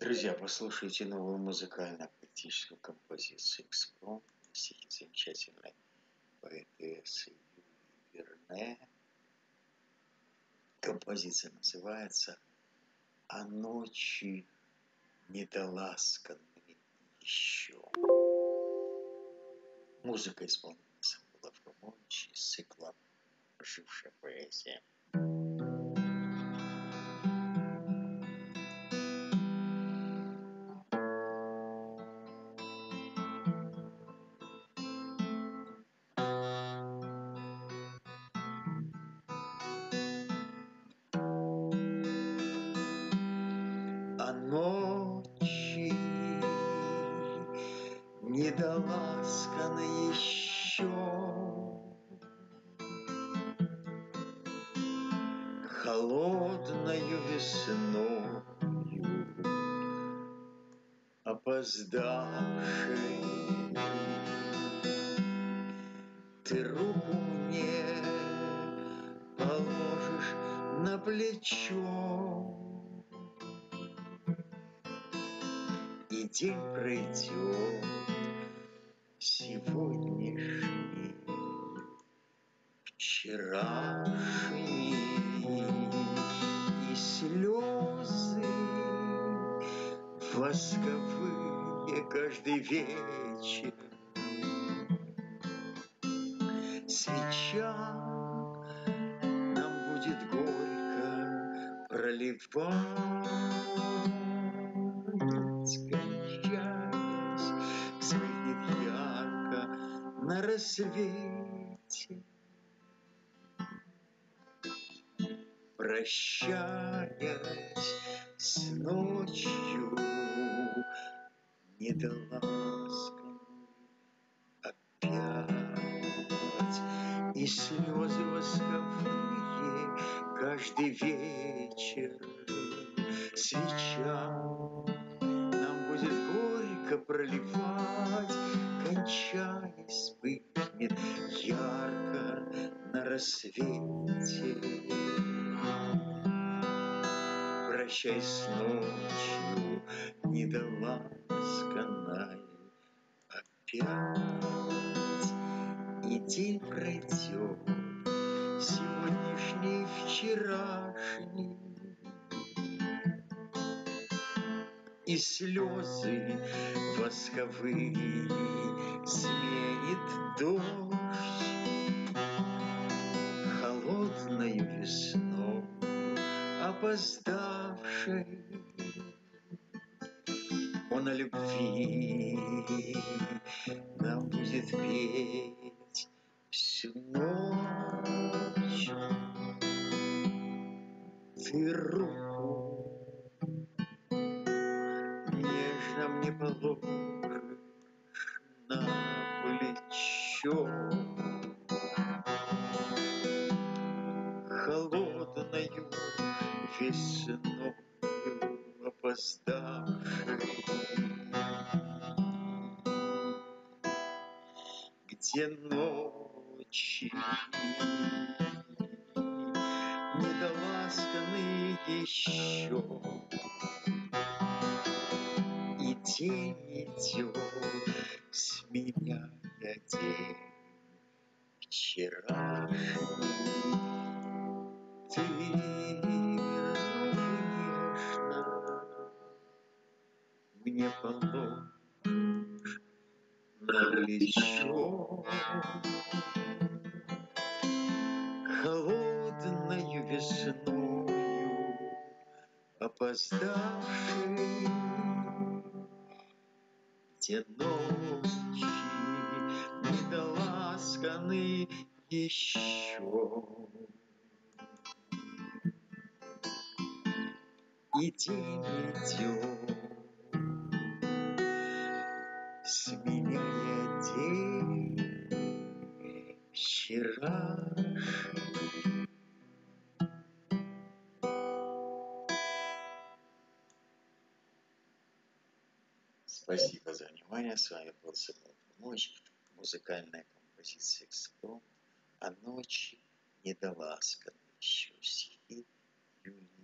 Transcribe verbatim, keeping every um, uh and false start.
Друзья, послушайте новую музыкально-поэтическую композицию «Экспромт» замечательной поэтессы Юлии Бирне. Композиция называется «А ночи недоласканными еще». Музыка исполнена Самуила Фрумовича из цикла «Ожившая поэзия». А ночи недоласканы еще, холодною весною опоздавшей, ты руку мне положишь на плечо. И день пройдет сегодняшний, вчерашний, и слезы восковые каждый вечер, свеча нам будет горько проливать. Скончаясь, вспыхнет ярко на рассвете. Прощаясь с ночью недоласканной опять, и слезы восковые каждый вечер, свеча проливать, кончаясь, вспыхнет ярко на рассвете. Прощай с ночью недоласканной опять, и день пройдет сегодняшний, вчерашний, и слезы восковые сменит дождь, холодною весной опоздавшей. Он о любви нам будет петь всю ночь. Ты руку мне положишь на плечо, холодною весною опоздавшей, где ночи недоласканы еще, день идет, сменяя день вчерашний, ты нежно мне положишь на плечо, холодною весною опоздавшей. Те ночи недоласканы еще, и день идет, сменяя день вчерашний. Спасибо за внимание. С вами был Самуил Фрумович. Музыкальная композиция «Экспромт». А ночи недоласканы еще, стихи Юлии Бирне.